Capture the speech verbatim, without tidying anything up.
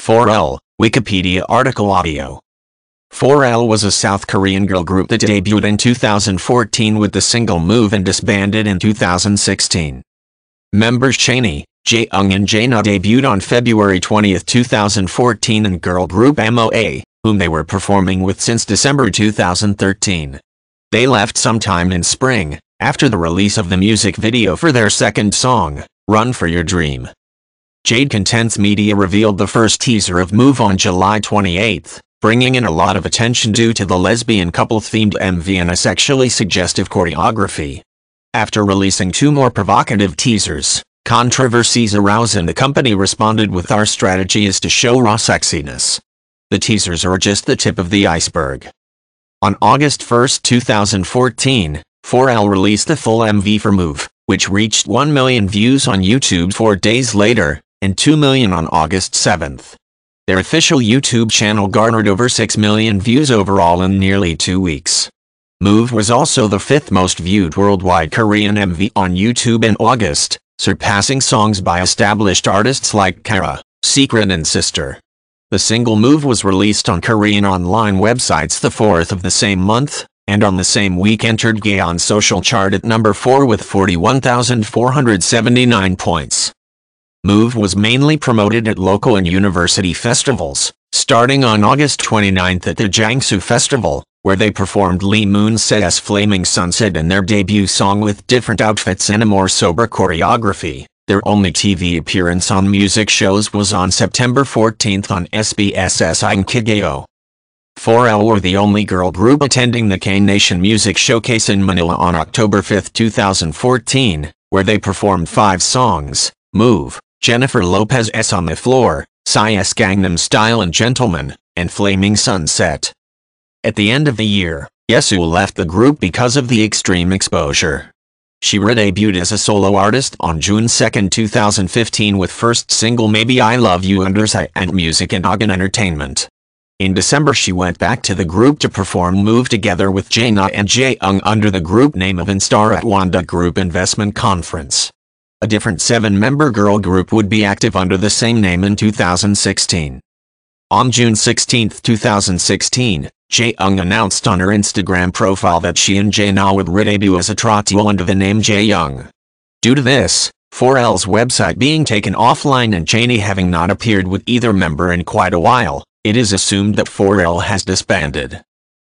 four L, Wikipedia article audio. four L was a South Korean girl group that debuted in two thousand fourteen with the single Move and disbanded in two thousand sixteen. Members Chaney, Jae Eung and Jaina debuted on February twentieth two thousand fourteen in girl group M O A, whom they were performing with since December two thousand thirteen. They left sometime in spring, after the release of the music video for their second song, Run for Your Dream. Jade Contents Media revealed the first teaser of Move on July twenty-eighth, bringing in a lot of attention due to the lesbian couple-themed M V and a sexually suggestive choreography. After releasing two more provocative teasers, controversies arose and the company responded with, "Our strategy is to show raw sexiness. The teasers are just the tip of the iceberg." On August first two thousand fourteen, four L released the full M V for Move, which reached one million views on YouTube four days later, and two million on August seventh. Their official YouTube channel garnered over six million views overall in nearly two weeks. Move was also the fifth most viewed worldwide Korean M V on YouTube in August, surpassing songs by established artists like Kara, Secret and Sister. The single Move was released on Korean online websites the fourth of the same month, and on the same week entered Gaon's social chart at number four with forty-one thousand four hundred seventy-nine points. Move was mainly promoted at local and university festivals, starting on August twenty-ninth at the Jiangsu Festival, where they performed Lee Moon-se's Flaming Sunset and their debut song with different outfits and a more sober choreography. Their only T V appearance on music shows was on September fourteenth on S B S's Inkigayo. four L were the only girl group attending the K Nation Music Showcase in Manila on October fifth two thousand fourteen, where they performed five songs: Move, Jennifer Lopez's On the Floor, Psy's Gangnam Style and Gentleman, and Flaming Sunset. At the end of the year, Yesu left the group because of the extreme exposure. She re-debuted as a solo artist on June second two thousand fifteen with first single Maybe I Love You under Psy and Music and Agan Entertainment. In December she went back to the group to perform Move together with Jaina and Jae Eung under the group name of Instar at Wanda Group Investment Conference. A different seven-member girl group would be active under the same name in two thousand sixteen. On June sixteenth two thousand sixteen, Jae Eung announced on her Instagram profile that she and Jaina would re-debut as a trot duo under the name Jae Young. Due to this, four L's website being taken offline and Chaney having not appeared with either member in quite a while, it is assumed that four L has disbanded.